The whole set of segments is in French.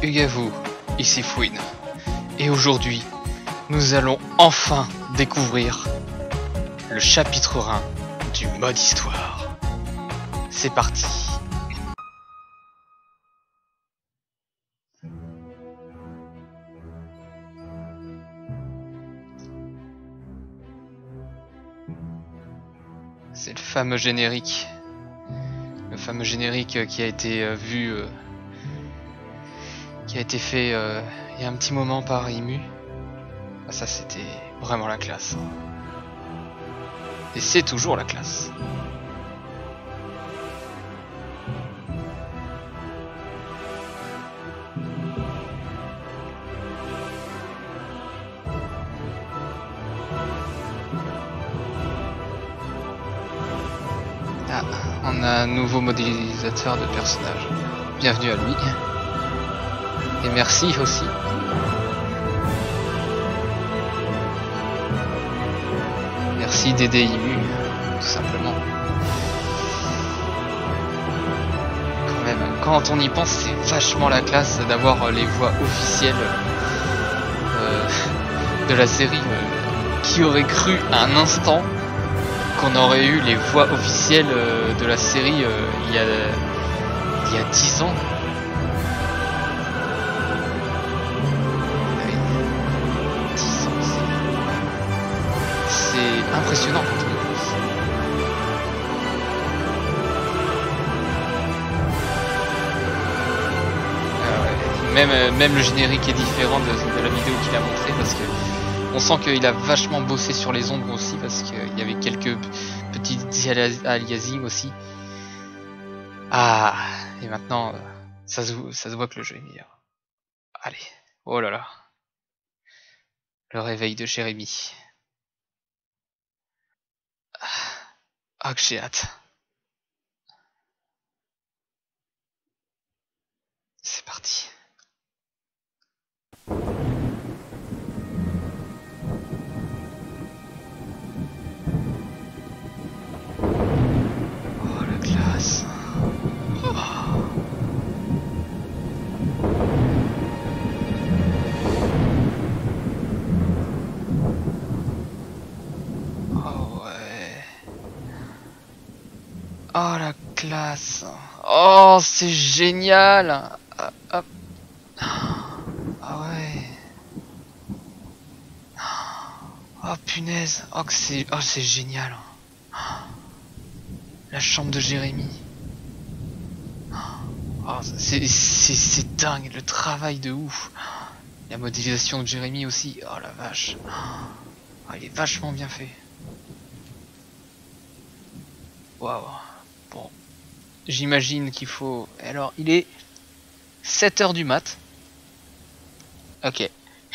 Hugues à vous, ici Fouine. Et aujourd'hui, nous allons enfin découvrir le chapitre 1 du mode histoire. C'est parti. C'est le fameux générique. Le fameux générique qui a été vu... qui a été fait il y a un petit moment par Immu. Ah, ça c'était vraiment la classe. Et c'est toujours la classe. Ah, on a un nouveau modélisateur de personnage. Bienvenue à lui. Et merci aussi. Merci d'aider Immu, tout simplement. Quand même, quand on y pense, c'est vachement la classe d'avoir les voix officielles de la série. Qui aurait cru à un instant qu'on aurait eu les voix officielles de la série il y a 10 ans? Impressionnant quand on y pense. Même le générique est différent de la vidéo qu'il a montré parce que on sent qu'il a vachement bossé sur les ombres aussi parce qu'il y avait quelques petits aliasings aussi. Ah, et maintenant ça se voit que le jeu est meilleur. Allez, oh là là, le réveil de Jérémie. Ah, que j'ai hâte. C'est parti. Oh, la classe. Oh la classe. Oh c'est génial. Ah, hop. Ah ouais. Oh punaise. Oh que c'est. Oh c'est génial. La chambre de Jérémie. Oh, c'est dingue, le travail de ouf. La modélisation de Jérémie aussi. Oh la vache. Oh, il est vachement bien fait. Waouh. Bon, j'imagine qu'il faut... Alors, il est 7h du mat. Ok,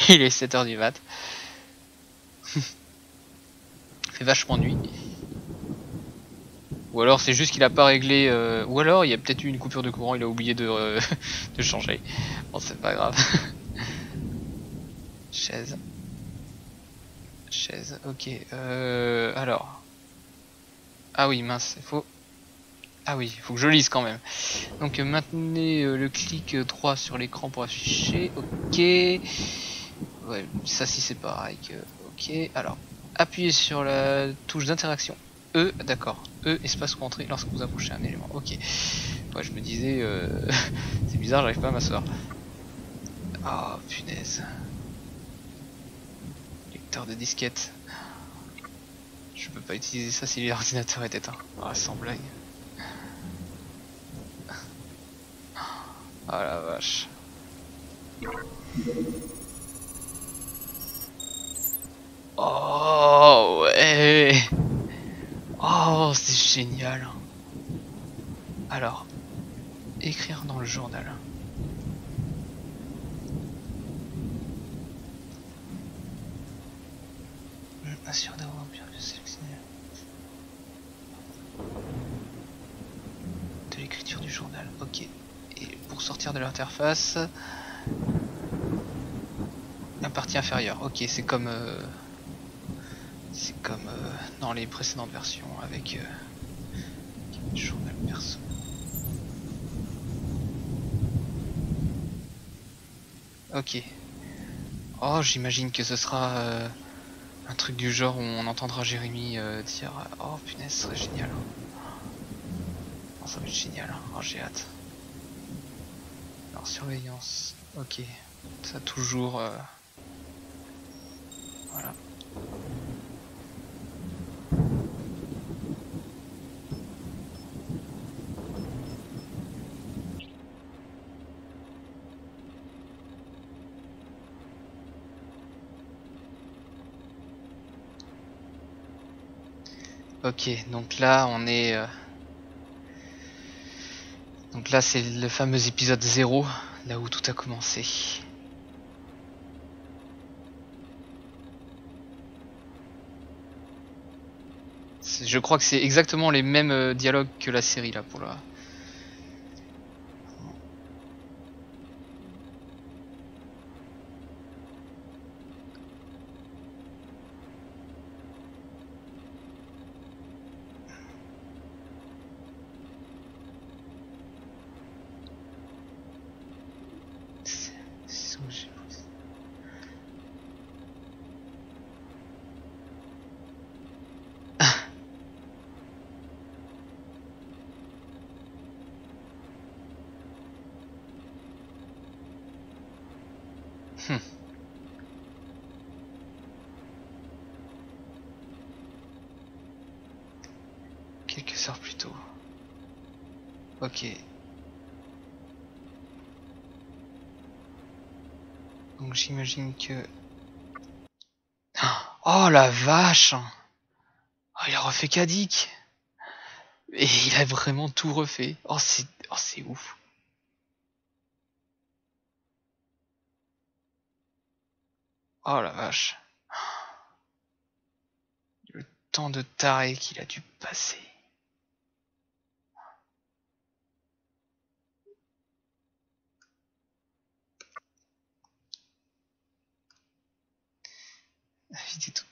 il est 7h du mat. Fait vachement nuit. Ou alors c'est juste qu'il a pas réglé... Ou alors il y a peut-être eu une coupure de courant, il a oublié de changer. Bon, c'est pas grave. Chaise. Chaise, ok. Alors... Ah oui, mince, il faut... Ah oui, il faut que je lise quand même. Donc maintenez le clic droit sur l'écran pour afficher. Ok. Ouais, ça si c'est pareil que... Ok. Alors, appuyez sur la touche d'interaction. E, d'accord. E, espace pour entrer lorsque vous approchez un élément. Ok. Ouais, je me disais... c'est bizarre, j'arrive pas à m'asseoir. Oh, punaise. Lecteur de disquette. Je peux pas utiliser ça si l'ordinateur est éteint. Ah, sans blague. Ah la vache. Oh ouais. Oh c'est génial. Alors, écrire dans le journal. Assure d'avoir bien sélectionné. De l'écriture du journal. Ok. Et pour sortir de l'interface, la partie inférieure. Ok, c'est comme dans les précédentes versions avec le journal perso. Ok. Oh, j'imagine que ce sera un truc du genre où on entendra Jérémie dire « Oh punaise, ce serait génial. Oh, ça va être génial. Oh, j'ai hâte. » Alors, surveillance. Ok. Ça toujours... Voilà. Ok, donc là on est... Donc là c'est le fameux épisode 0, là où tout a commencé. Je crois que c'est exactement les mêmes dialogues que la série là pour la... Quelques heures plus tôt. Ok. Donc j'imagine que... Oh la vache, oh, il a refait Kadik. Et il a vraiment tout refait. Oh, c'est ouf. Oh la vache. Le temps de taré qu'il a dû passer. Vite et tout.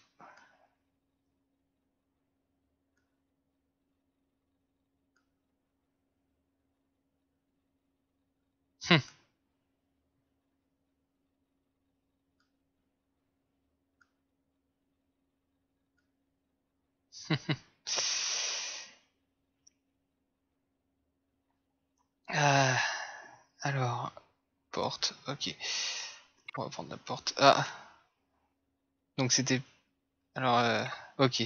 Alors, porte, ok. On va prendre la porte. Ah, donc c'était. Alors, ok.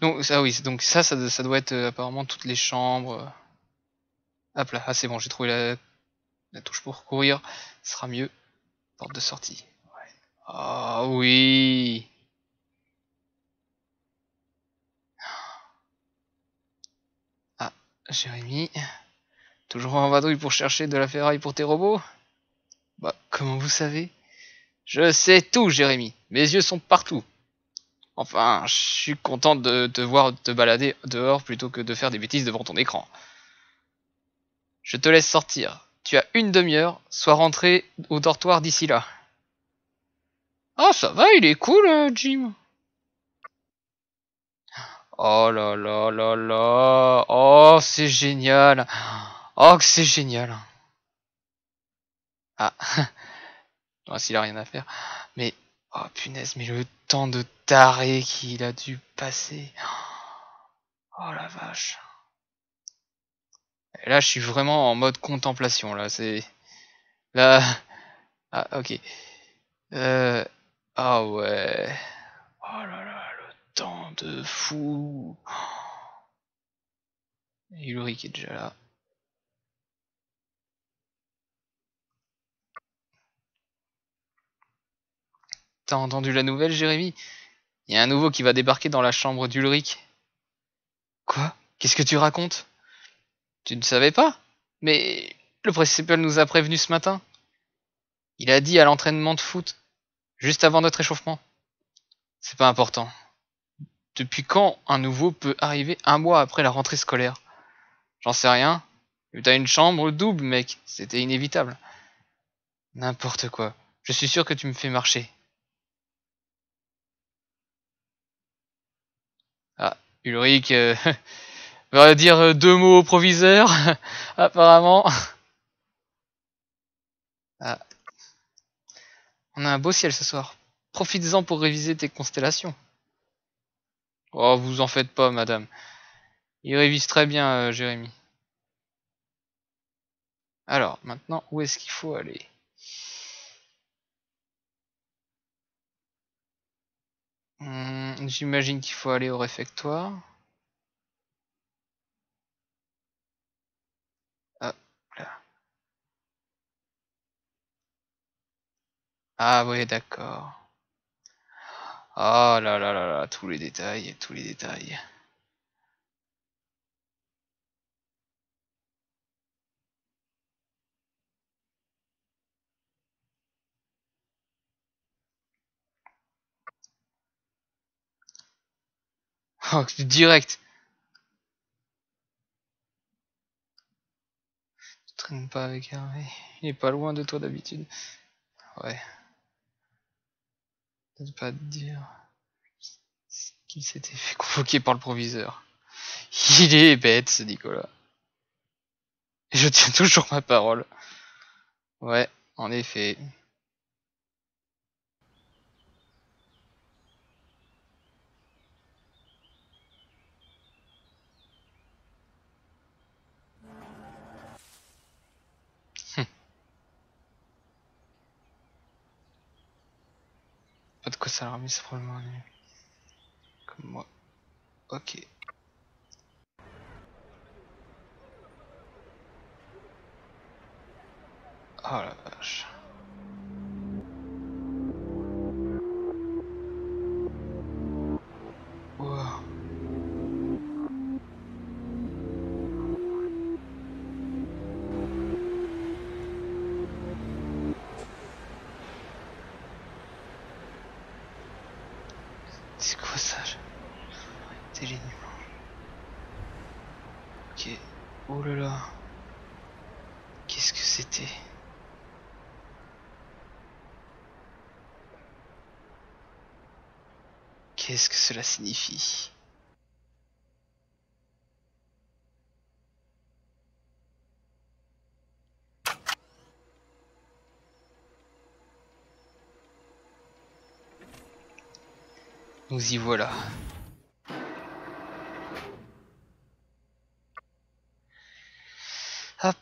Donc, ah oui, donc ça doit être apparemment toutes les chambres. Hop là, ah c'est bon, j'ai trouvé la touche pour courir. Ce sera mieux. Porte de sortie. Ouais. Ah oui! Jérémie, toujours en vadrouille pour chercher de la ferraille pour tes robots? Bah, comment vous savez? Je sais tout, Jérémie. Mes yeux sont partout. Enfin, je suis content de te voir te balader dehors plutôt que de faire des bêtises devant ton écran. Je te laisse sortir. Tu as une demi-heure, sois rentré au dortoir d'ici là. Ah, ça va, il est cool, Jim. Oh là là là là. Oh, c'est génial. Oh, que c'est génial. Ah. Bon, s'il a rien à faire. Mais, oh punaise, mais le temps de taré qu'il a dû passer. Oh la vache. Et là, je suis vraiment en mode contemplation, là. C'est... Là... Ah, ok. Ah ouais. Oh là là. Temps de fou. Et Ulrich est déjà là. T'as entendu la nouvelle, Jérémie? Il y a un nouveau qui va débarquer dans la chambre d'Ulrich. Quoi? Qu'est-ce que tu racontes? Tu ne savais pas? Mais le principal nous a prévenu ce matin. Il a dit à l'entraînement de foot, juste avant notre échauffement. C'est pas important. Depuis quand un nouveau peut arriver un mois après la rentrée scolaire? J'en sais rien. T'as une chambre double, mec. C'était inévitable. N'importe quoi. Je suis sûr que tu me fais marcher. Ah, Ulrich va dire deux mots au proviseur, apparemment. Ah. On a un beau ciel ce soir. Profites-en pour réviser tes constellations. Oh, vous en faites pas, madame. Il révise très bien, Jérémie. Alors, maintenant, où est-ce qu'il faut aller ? J'imagine qu'il faut aller au réfectoire. Ah, là. Ah oui, d'accord. Ah là là là là, tous les détails, tous les détails. Oh, direct. Tu traînes pas avec Hervé. Il est pas loin de toi d'habitude. Ouais. Peut-être pas te dire qu'il s'était fait convoquer par le proviseur. Il est bête, ce Nicolas. Et je tiens toujours ma parole. Ouais, en effet. Pas de quoi ça leur a mis, c'est probablement un nul. Comme moi. Ok. Oh la vache. Wow. C'est quoi ça? C'est génial. Ok. Oh là là. Qu'est-ce que c'était? Qu'est-ce que cela signifie? Nous y voilà. Hop,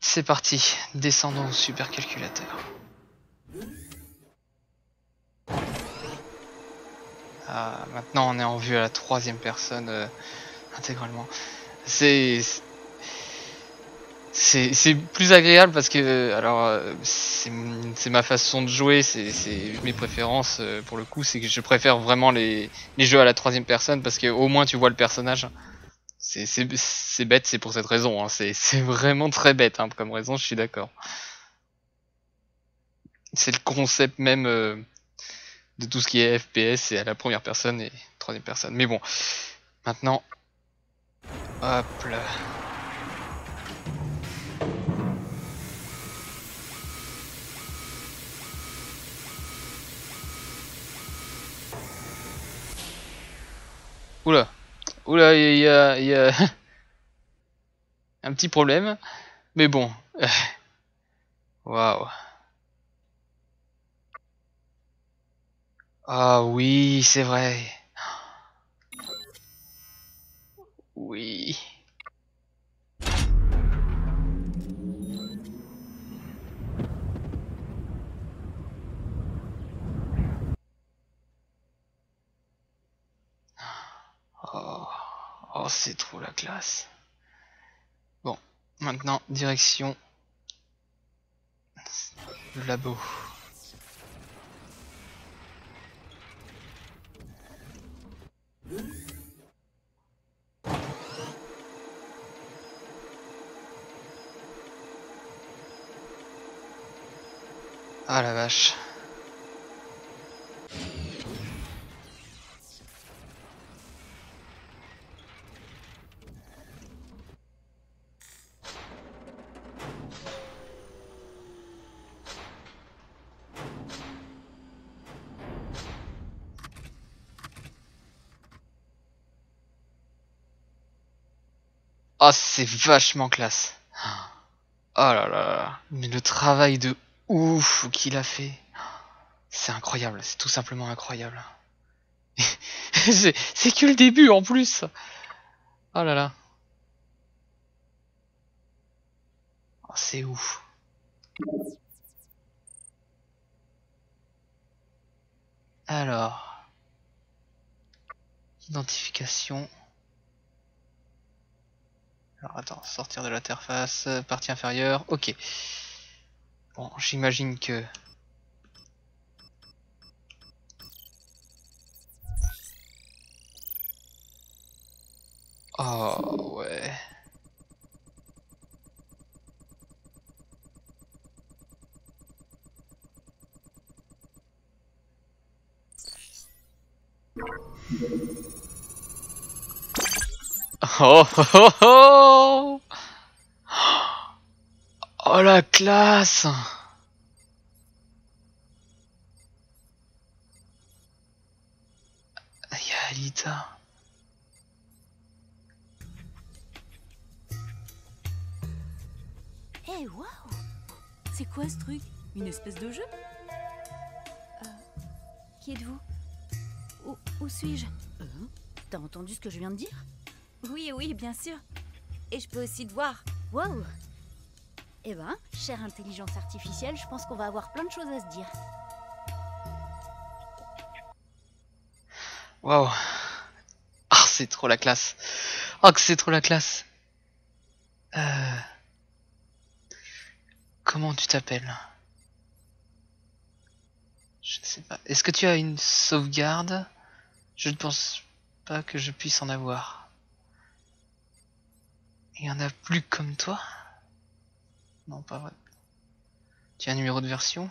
c'est parti. Descendons au supercalculateur. Ah, maintenant on est en vue à la troisième personne intégralement. C'est plus agréable parce que, alors, c'est ma façon de jouer, c'est mes préférences pour le coup, c'est que je préfère vraiment les jeux à la troisième personne parce que au moins tu vois le personnage. C'est bête, c'est pour cette raison, hein. C'est vraiment très bête hein, comme raison, je suis d'accord. C'est le concept même de tout ce qui est FPS, c'est à la première personne et troisième personne. Mais bon, maintenant, hop là. Oula, oula, il y a un petit problème, mais bon, waouh. Ah oui, c'est vrai. Oui. Oh, c'est trop la classe. Bon, maintenant, direction le labo. Ah la vache. Oh, c'est vachement classe. Oh là là là. Mais le travail de ouf qu'il a fait. C'est incroyable, c'est tout simplement incroyable. C'est que le début en plus. Oh là là. Oh, c'est ouf. Alors. Identification. Alors attends, sortir de l'interface, partie inférieure, ok. Bon, j'imagine que... Oh ouais. Oh oh oh oh, oh la classe. Il y a Aelita. Hey, waouh! C'est quoi ce truc? Une espèce de jeu? Qui êtes-vous? Où suis-je? T'as entendu ce que je viens de dire? Oui, oui, bien sûr. Et je peux aussi te voir. Waouh! Eh ben, chère intelligence artificielle, je pense qu'on va avoir plein de choses à se dire. Waouh! Ah, oh, c'est trop la classe! Oh, que c'est trop la classe! Comment tu t'appelles? Je ne sais pas. Est-ce que tu as une sauvegarde? Je ne pense pas que je puisse en avoir. Il y en a plus comme toi? Non, pas vrai. Tu as un numéro de version?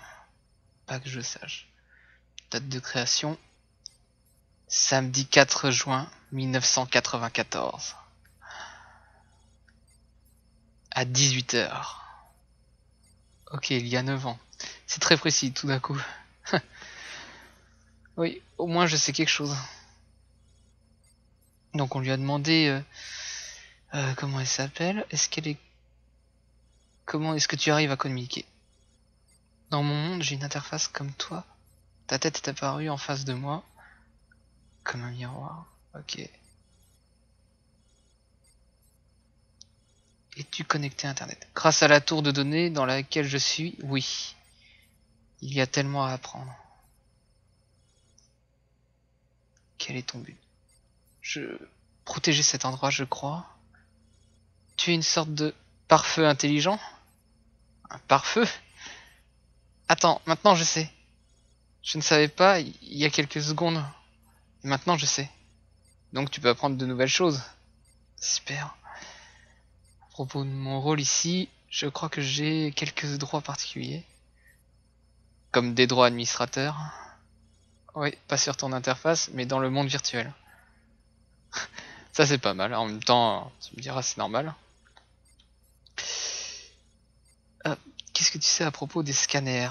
Pas que je sache. Date de création? Samedi 4 juin 1994. À 18 h. Ok, il y a 9 ans. C'est très précis, tout d'un coup. Oui, au moins je sais quelque chose. Donc on lui a demandé... comment elle s'appelle? Est-ce qu'elle est... Comment est-ce que tu arrives à communiquer? Dans mon monde, j'ai une interface comme toi. Ta tête est apparue en face de moi. Comme un miroir. Ok. Es-tu connecté à Internet? Grâce à la tour de données dans laquelle je suis, oui. Il y a tellement à apprendre. Quel est ton but? Je... protéger cet endroit, je crois. Tu es une sorte de pare-feu intelligent? Un pare-feu? Attends, maintenant je sais. Je ne savais pas il y a quelques secondes. Et maintenant je sais. Donc tu peux apprendre de nouvelles choses. Super. À propos de mon rôle ici, je crois que j'ai quelques droits particuliers. Comme des droits administrateurs. Oui, pas sur ton interface, mais dans le monde virtuel. Ça c'est pas mal, en même temps, tu me diras c'est normal. Qu'est-ce que tu sais à propos des scanners?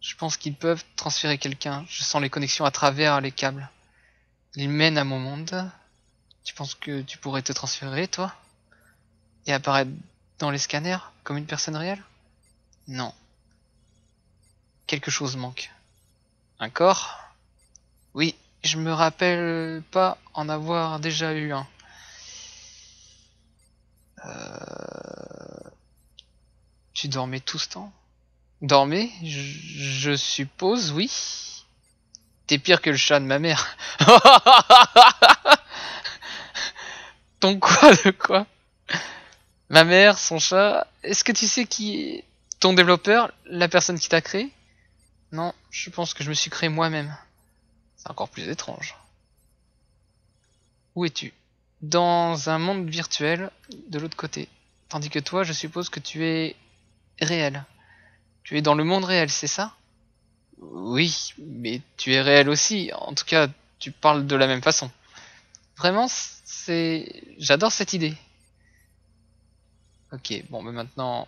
Je pense qu'ils peuvent transférer quelqu'un, je sens les connexions à travers les câbles. Ils mènent à mon monde. Tu penses que tu pourrais te transférer, toi ? Et apparaître dans les scanners comme une personne réelle? Non. Quelque chose manque. Un corps? Oui, je me rappelle pas en avoir déjà eu un. Tu dormais tout ce temps? Dormais? Je suppose, oui. T'es pire que le chat de ma mère. Ton quoi de quoi? Ma mère, son chat, est-ce que tu sais qui est ton développeur, la personne qui t'a créé? Non, je pense que je me suis créé moi-même. C'est encore plus étrange. Où es-tu? Dans un monde virtuel, de l'autre côté. Tandis que toi, je suppose que tu es réel. Tu es dans le monde réel, c'est ça? Oui, mais tu es réel aussi. En tout cas, tu parles de la même façon. Vraiment, c'est... J'adore cette idée. Ok, bon, mais maintenant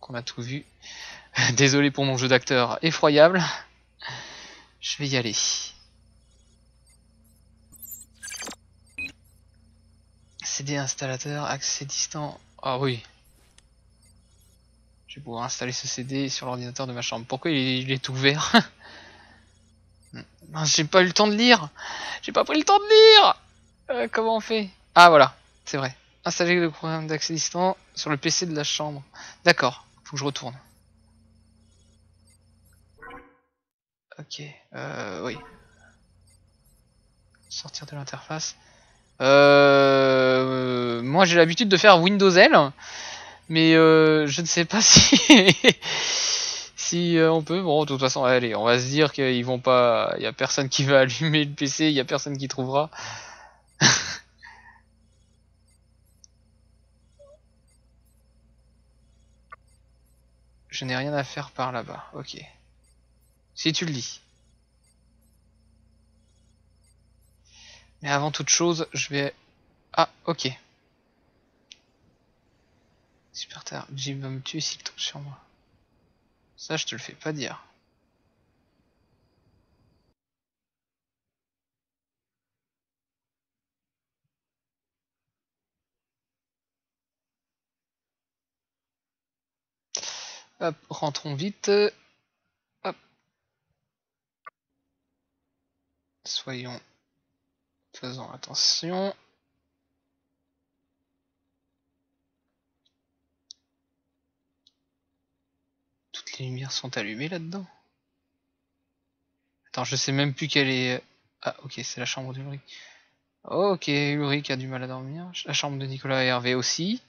qu'on a tout vu, désolé pour mon jeu d'acteur effroyable, je vais y aller. CD installateur, accès distant. Ah oui. Je vais pouvoir installer ce CD sur l'ordinateur de ma chambre. Pourquoi il est tout ouvert? J'ai pas eu le temps de lire. J'ai pas pris le temps de lire. Comment on fait? Ah voilà, c'est vrai. Installer le programme d'accès distant sur le PC de la chambre. D'accord, faut que je retourne. Ok, oui. Sortir de l'interface. Moi j'ai l'habitude de faire Windows L, mais je ne sais pas si on peut. Bon, de toute façon, allez, on va se dire qu'ils vont pas. Il y a personne qui va allumer le PC, il y a personne qui trouvera. Je n'ai rien à faire par là-bas. Ok. Si tu le dis. Mais avant toute chose, je vais... Ah, ok. Super tard. Jim va me tuer s'il tombe sur moi. Ça, je te le fais pas dire. Hop, rentrons vite. Hop. Soyons... Faisons attention. Toutes les lumières sont allumées là-dedans. Attends, je sais même plus quelle est... Ah, ok, c'est la chambre d'Ulrich. Ok, Ulrich a du mal à dormir. La chambre de Nicolas et Hervé aussi.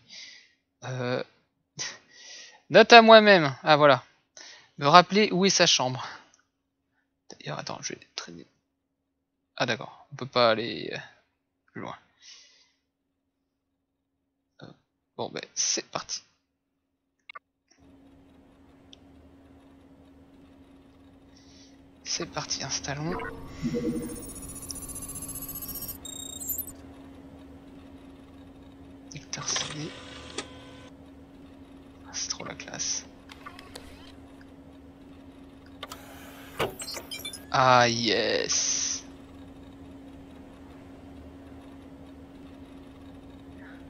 Note à moi-même. Ah, voilà. Me rappeler où est sa chambre. D'ailleurs, attends, je vais traîner... Ah d'accord, on peut pas aller plus loin. Bon ben c'est parti. C'est parti, installons. Hector CD. Ah, c'est trop la classe. Ah yes.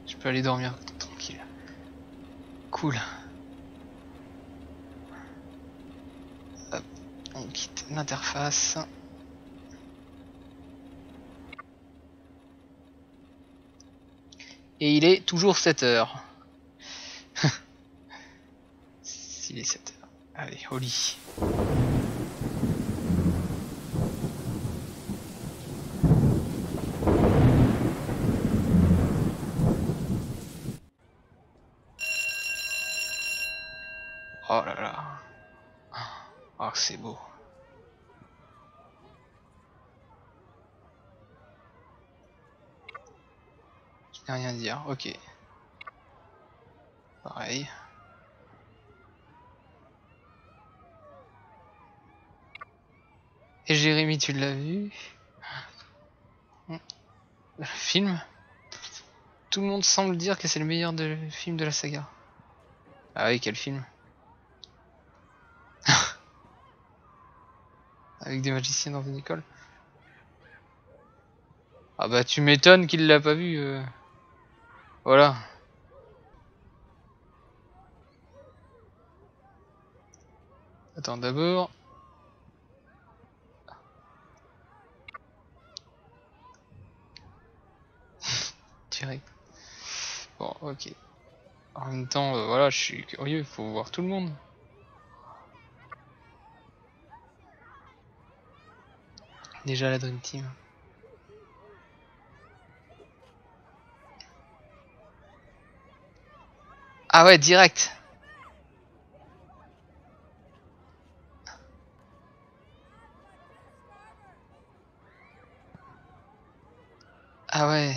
Je peux aller dormir tranquille. Cool. Hop, on quitte l'interface. Et il est toujours 7h. S'il est 7h. Allez, au lit. C'est beau. Je n'ai rien à dire, ok. Pareil. Et Jérémie, tu l'as vu? Le film? Tout le monde semble dire que c'est le meilleur film de la saga. Ah oui, quel film! Avec des magiciens dans une école. Ah bah tu m'étonnes qu'il l'a pas vu. Voilà. Attends d'abord. Direct. Bon ok. En même temps voilà, je suis curieux, faut voir tout le monde. Déjà la Dream Team. Ah ouais, direct. Ah ouais.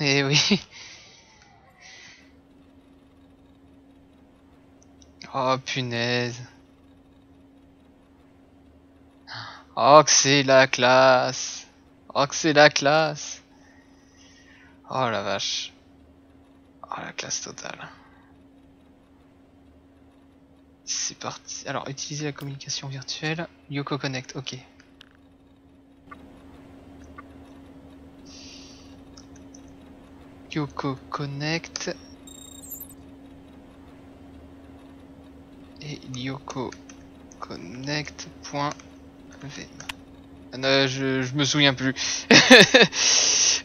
Eh oui. Oh punaise. Oh que c'est la classe. Oh que c'est la classe. Oh la vache. Oh la classe totale. C'est parti. Alors utiliser la communication virtuelle. YokoConnect, ok. YokoConnect et YokoConnect.vm. Je me souviens plus.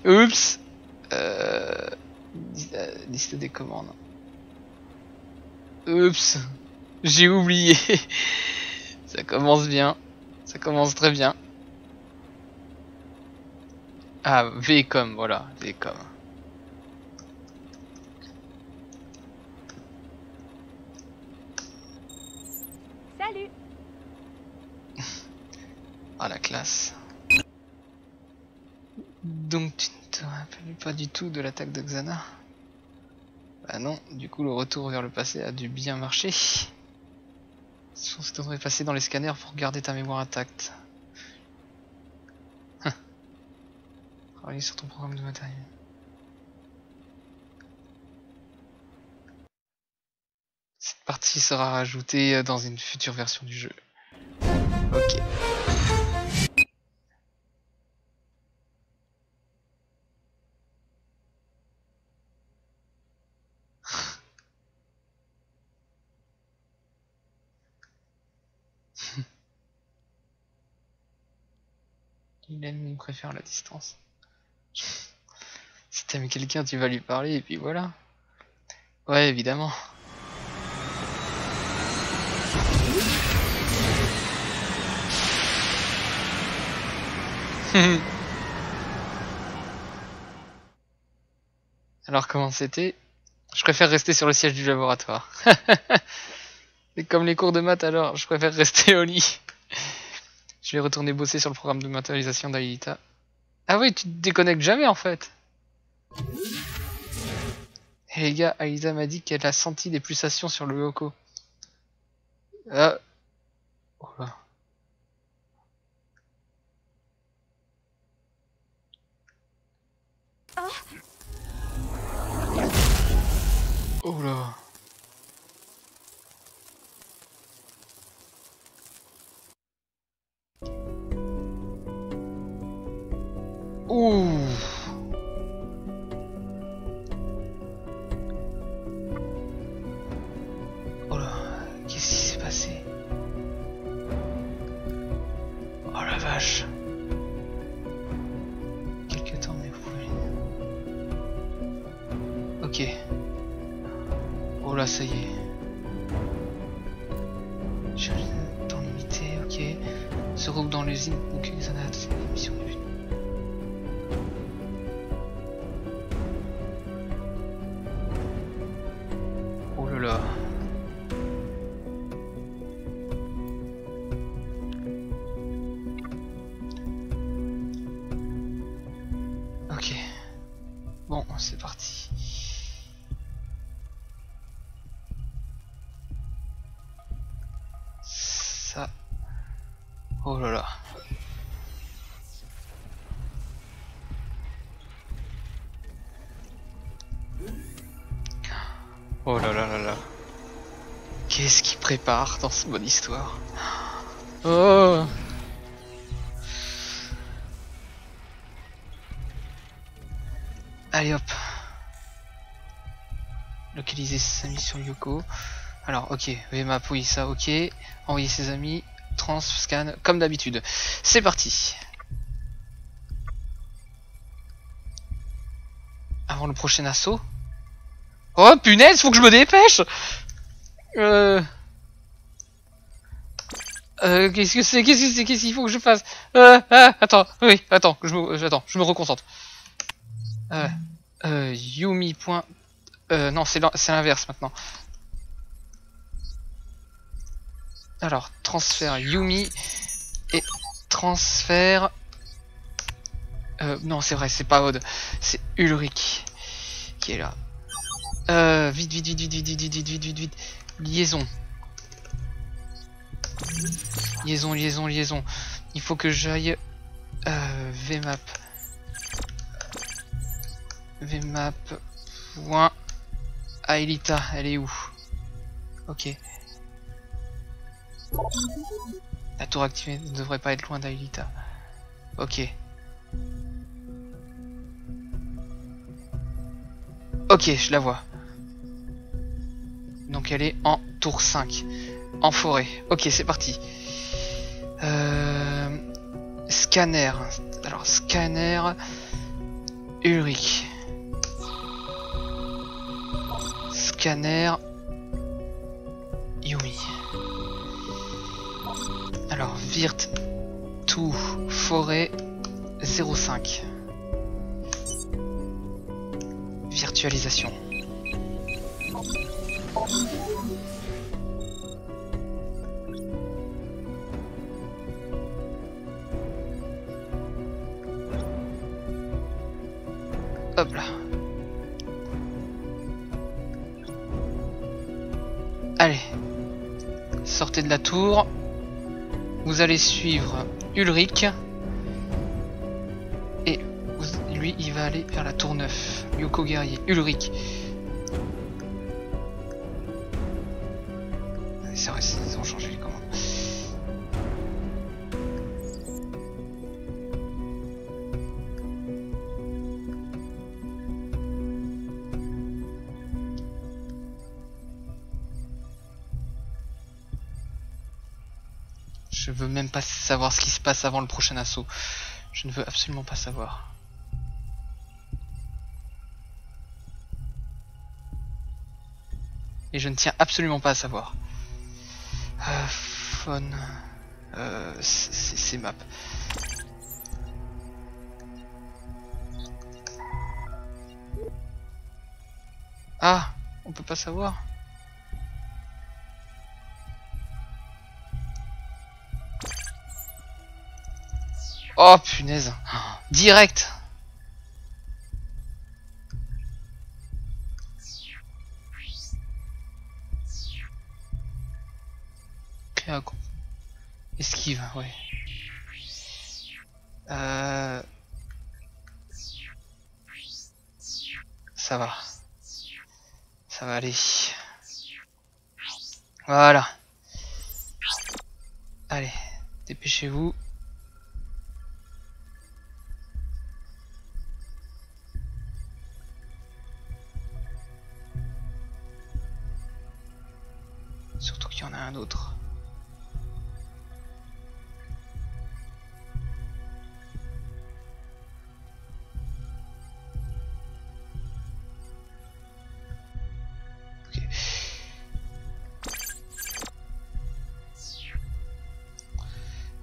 Oups. Liste des commandes. Oups. J'ai oublié. Ça commence bien. Ça commence très bien. Ah, V-Com, voilà. V-Com. Salut. Ah, la classe. Donc, tu ne te rappelles pas du tout de l'attaque de Xana? Bah non, du coup, le retour vers le passé a dû bien marcher. Sur ce qu'on devrait passer dans les scanners pour garder ta mémoire intacte. Travailler sur ton programme de matériel. Cette partie sera rajoutée dans une future version du jeu. Ok. Il préfère la distance. Si t'aimes quelqu'un, tu vas lui parler et puis voilà. Ouais, évidemment. Alors comment c'était? Je préfère rester sur le siège du laboratoire. C'est comme les cours de maths alors, je préfère rester au lit. Je vais retourner bosser sur le programme de matérialisation d'Aelita. Ah oui, tu te déconnectes jamais en fait. Et les gars, Aelita m'a dit qu'elle a senti des pulsations sur le Yoko. Ah. Oh là. Oh là. Ouh. Oh là, qu'est-ce qui s'est passé? Oh la vache. Quelque temps mais vous... Ok. Oh là, ça y est. J'ai un temps limité, ok. Se groupe dans l'usine pour que les années de l'émission deviennent. Part dans cette bonne histoire. Oh. Allez hop. Localiser ses amis sur Yoko. Alors ok, VMAP, oui ça ok. Envoyer ses amis, trans-scan comme d'habitude. C'est parti. Avant le prochain assaut. Oh punaise, faut que je me dépêche. Qu'est-ce que c'est? Qu'est-ce que c'est? Qu'est-ce qu'il faut que je fasse? Attends, oui, attends, je me reconcentre. Yumi. Non, c'est l'inverse maintenant. Alors, transfert Yumi et transfert. Non, c'est vrai, c'est pas Aude, c'est Ulrich qui est là. Vite. Liaison. Liaison. Il faut que j'aille Vmap. Point. Aelita, elle est où? Ok. La tour activée ne devrait pas être loin d'Aelita. Ok. Ok, je la vois. Donc elle est en tour 5. En forêt. Ok, c'est parti. Scanner. Alors, scanner... Ulrich. Scanner... Yumi. Alors, Virt... Tout... Forêt... 05. Virtualisation. Hop là. Allez. Sortez de la tour. Vous allez suivre Ulrich. Et lui, il va aller vers la tour 9. Yoko guerrier. Ulrich. C'est vrai, ils ont changé les commandes. Je veux même pas savoir ce qui se passe avant le prochain assaut. Je ne veux absolument pas savoir. Et je ne tiens absolument pas à savoir. Phone. C'est map. Ah, on peut pas savoir. Oh punaise, direct. Esquive, ouais. Ça va. Ça va aller. Voilà. Allez, dépêchez-vous. Surtout qu'il y en a un autre. Okay.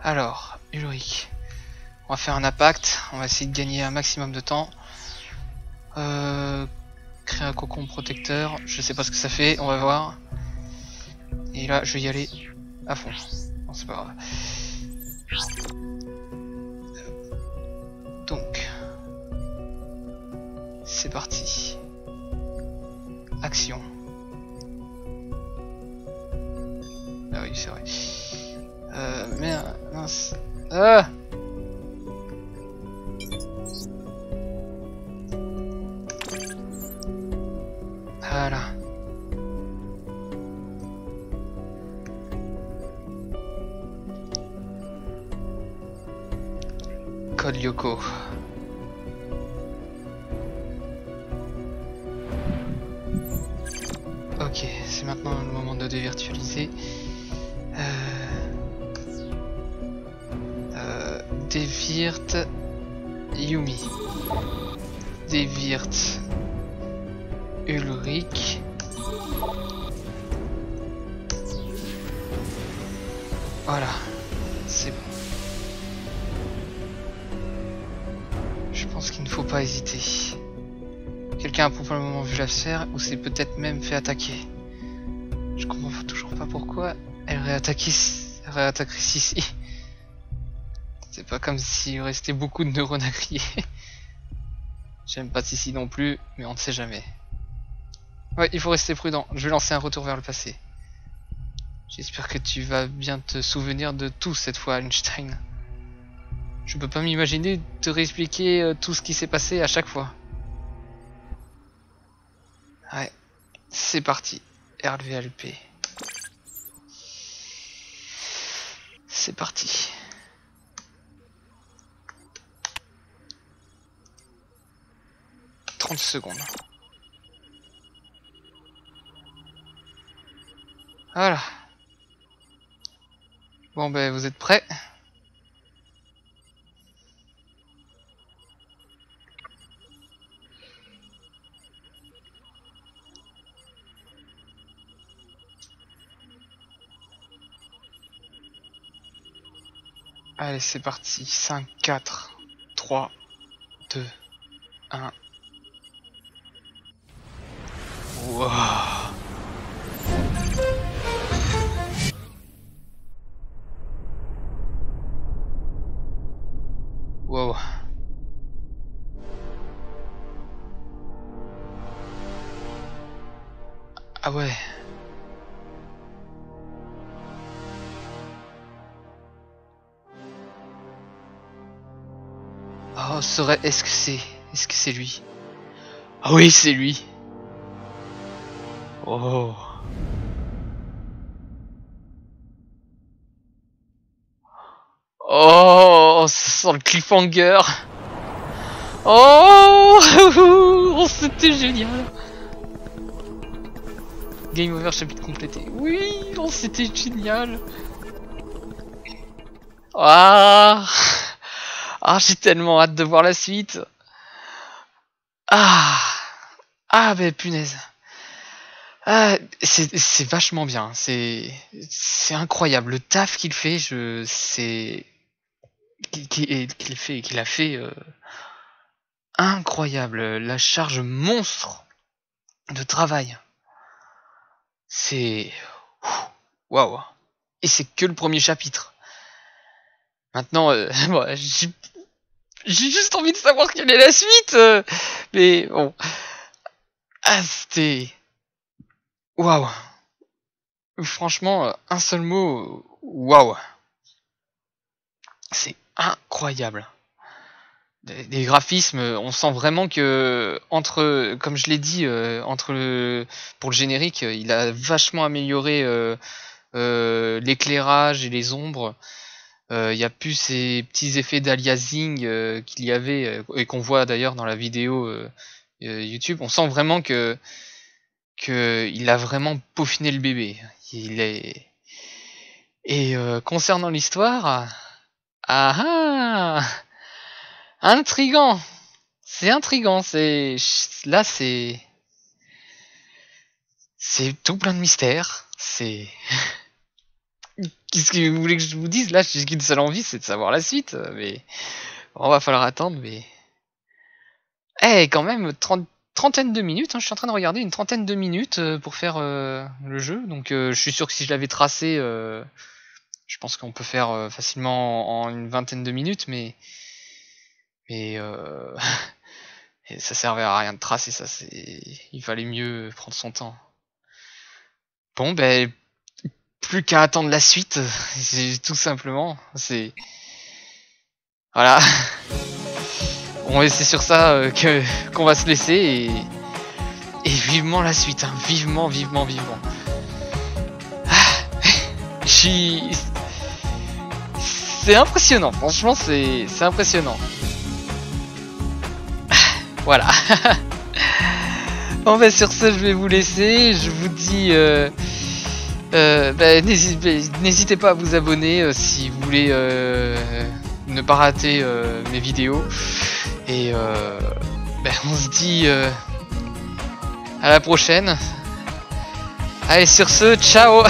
Alors, Ulrich, on va faire un impact, on va essayer de gagner un maximum de temps. Créer un cocon protecteur, je sais pas ce que ça fait, on va voir. Et là, je vais y aller à fond. Non, c'est pas grave. Donc, c'est parti. Action. Ah oui, c'est vrai. Merde, mince. Ah! Voilà. Code Yoko. Ok, c'est maintenant le moment de dévirtualiser. Dévirte Yumi. Dévirte Ulrich. Voilà, c'est bon. Qu'il ne faut pas hésiter. Quelqu'un a probablement vu la sphère ou s'est peut-être même fait attaquer. Je comprends toujours pas pourquoi elle réattaquerait Sissi. C'est pas comme s'il restait beaucoup de neurones à crier. J'aime pas Sissi non plus, mais on ne sait jamais. Ouais, il faut rester prudent. Je vais lancer un retour vers le passé. J'espère que tu vas bien te souvenir de tout cette fois, Einstein. Je peux pas m'imaginer te réexpliquer tout ce qui s'est passé à chaque fois. Ouais, c'est parti. RVLP. C'est parti. « 30 secondes. Voilà. Bon ben vous êtes prêts? Allez, c'est parti. 5, 4, 3, 2, 1. Wow. Wow. Ah ouais. Serait... Est-ce que c'est lui? Ah oui, c'est lui. Oh. Oh, ça sent le cliffhanger. Oh, oh c'était génial. Game over, chapitre complété. Oui, oh, c'était génial. Ah. Ah, j'ai tellement hâte de voir la suite. Ah, ah ben punaise. Ah, c'est vachement bien. C'est incroyable le taf qu'il fait. Qu'il a fait incroyable. La charge monstre de travail. C'est waouh. Et c'est que le premier chapitre. Maintenant, bon, j'ai juste envie de savoir quelle est la suite, mais bon. Ah, c'était... Waouh. Franchement, un seul mot, waouh. C'est incroyable. Des graphismes, on sent vraiment que, entre, comme je l'ai dit, entre le, pour le générique, il a vachement amélioré l'éclairage et les ombres. Il n'y a plus ces petits effets d'aliasing qu'il y avait et qu'on voit d'ailleurs dans la vidéo YouTube. On sent vraiment que il a vraiment peaufiné le bébé. Et concernant l'histoire, intriguant. C'est intriguant. Là, c'est tout plein de mystères. C'est... Qu'est-ce que vous voulez que je vous dise? Là, j'ai qu'une seule envie, c'est de savoir la suite. Mais bon, va falloir attendre. Mais quand même, trentaine de minutes. Hein, je suis en train de regarder une trentaine de minutes pour faire le jeu. Donc, je suis sûr que si je l'avais tracé, je pense qu'on peut faire facilement en une vingtaine de minutes. Mais et ça servait à rien de tracer. Ça, il fallait mieux prendre son temps. Bon, ben. Plus qu'à attendre la suite, tout simplement, c'est... Voilà. Bon, c'est sur ça qu'on va se laisser et vivement la suite, hein. Vivement. Ah, c'est impressionnant, franchement c'est impressionnant. Voilà. Bon ben sur ce je vais vous laisser, je vous dis... n'hésitez pas à vous abonner si vous voulez ne pas rater mes vidéos et on se dit à la prochaine. Allez sur ce, ciao.